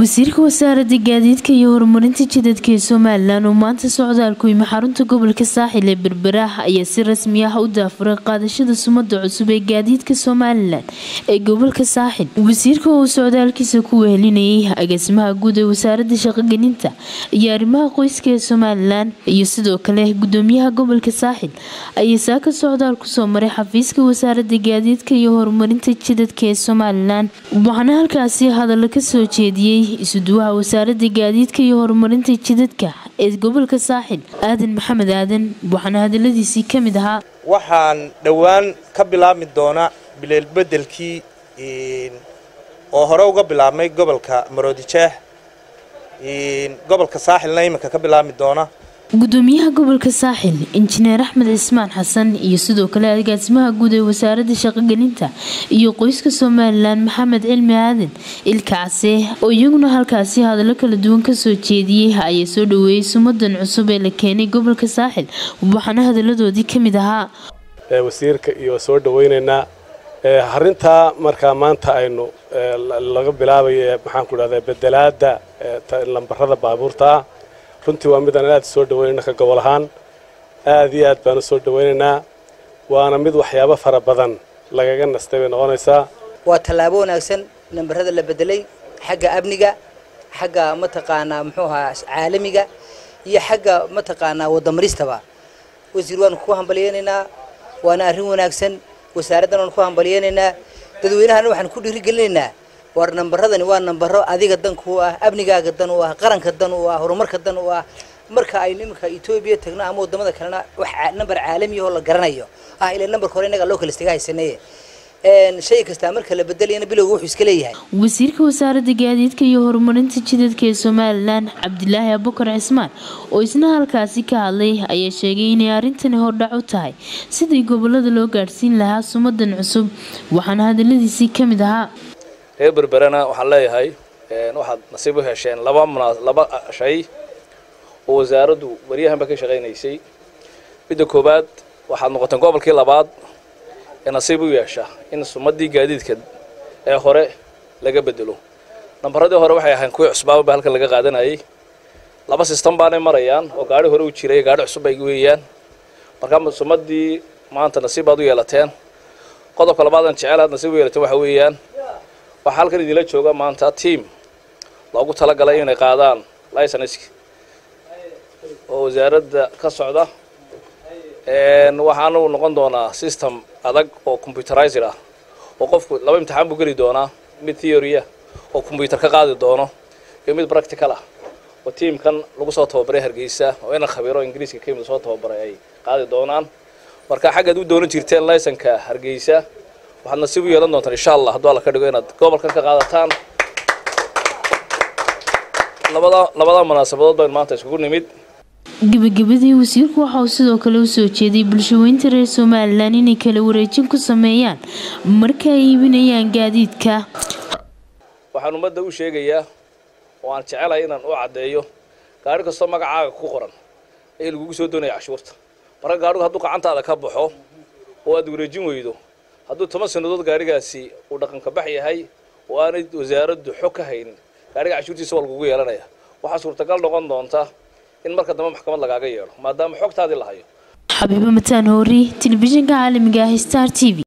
وزيرك وزارة الجديد يهرمرنتي جددك سوماليلاند ومانتا سعودالكو يمحارنتو قبلك الساحل بربراح يسير رسميها ودافر قادشة سمد عصوب الجديد سوماليلاند قبلك الساحل وزيرك وسعودالكي سكو هلينيها اقسمها قود وزارة شاق جنينتا يارمها قويسك سوماليلاند يسدو كله قدوميها قبلك الساحل ايساك سعودالكو سومري حفيسك وزارة الجديد يهرمرنتي جددك سوماليلاند ومعناها الكاسي هذا لك سوشيدي isuduwaha wasaaradda gaadiidka iyo horumarinta jidadka ee gobolka saaxil aadan maxamed aadan waxana hadaladiisii kamid ahaa waxaan dhawaan ka bilaabmi doona bileel bedelkii oo hore uga bilaabmay gobolka Maroodijeex gobolka saaxilna imika ka bilaabmi doona gudoomiyaha gobolka saaxil injineer Axmed Ismaan Xasan iyo sidoo kale agaasimaha guud ee wasaaradda shaqooyinka iyo qoyska Soomaaliland Maxamed Cilmi Aadan ilkaasi oo iyaguna halkaasi hadal kala duwan ka soo jeediyay ay soo dhaweeyay sumadan cusub ee la keenay gobolka saaxil waxana hadaladoodii kamid ahaa wasiirka iyo soo dhaweeynayna harinta marka maanta aynu laga bilaabayo maxaan ku raadayay bedelaada lambarada baabuurta runtii waa mid aan aad soo dhaweeyna ka gobol ahaan aad iyo aad baan soo dhaweeynaa waana mid waxyaabo fara badan lagaga nastay noqonaysa waa talaabo wanaagsan lambarada la bedelay xagga abniga xagga mataqaana muxuuha caalamiga iyo xagga mataqaana wadamaristaba wasiir waan ku hambalyeynaa waana arrin wanaagsan wasaaraddan waan ku hambalyeynaa dadweynaha waxaan ku dhiirigelinaynaa war nambaradani waa nambaro adiga dan ku ah abnigaaga dan oo ah qaranka dan oo ah horumarka dan oo ah marka ay nimanka Itoobiya tagna ama wadamada kalena wax nambar caalami ah la garanayo ah ilaa nambar hore inaga local istiga haysanay shay kasta marka la bedeliyana bilowga wuxuu iska leeyahay wasiirka wasaaradda gaadiidka iyo horumarinta jidadka ee Soomaaliland Cabdilaahi Abubakar Ismaan oo isna halkaasi ka hadlay ayaa sheegay in arintani hordhac u tahay sidii gobolada loo gaarsiin lahaa sumadan cusub waxaan hadaladiisii kamid ahaa بربرنا وحلاي هاي واحد نصيبه هالشين لبا مناظ لبا شيء وزارده وريها بكش غير نيسي بدو كوبات واحد نقطن قابل كلا بعض نصيبه ياشة إن الصمدي جديد كده آخره لقى بدله نبرده هرو واحد هنكوي عصبة بهالك لقى قاعدين هاي لباس استنبالين مريان وقاعد هرو وشيري قاعد عصبة يجويان بركان الصمدي ما أنت نصيبه ده يلاتين قطع كلا بعض نشعلها نصيبه يلاتين وحويان waxaan halkan idila jooga maanta team loogu tala galay inay qaadaan license oo wasaaradda ka socda waxaan u noqon doonaa system adag oo computerized ah oo qofku laba imtixaan buu gali doonaa mid theory ah oo computer ka qaadi doono iyo mid practical ah oo teamkan lagu soo tababaray Hargeysa oo ina khabiiro Ingiriiska ka yimid soo tababaray ay qaadi doonaan marka xagga aad u dooran jirteen license-ka Hargeysa waxaan nasiib u yeelan doontaa insha Allah hadda la ka dhigo inaad gobolkan ka qaadataan labada munaasabadood baan maanta isku nimid gabagabadii wasiirku waxa uu sidoo kale soo jeediyay bulshooyinka reer Soomaaliland inay kala wareejin ku sameeyaan marka ay iibinayaan gaadiidka waxaan ummadda u sheegayaa oo aan jecelahay inaan u cadeeyo gaari kasta magacaaga ku qoran ee lagu soo doonayo cashuurta marka gaarigu hadduu gacantaada ka baxo oo aad wareejin weydo hadduu toban sanadood gaarigaasi uu dhaqan ka baxay yahay waana wasaaraddu xog ka haynin gaariga cashuurtiisa waa lagu yeelanaya waxa suurtagal noqon doonta in marka dambe maxkamad lagaaga yeelo maadaama xogtaadii la hayo Xabiibo Mataan Hoori telefishinka caalamiga ah Star TV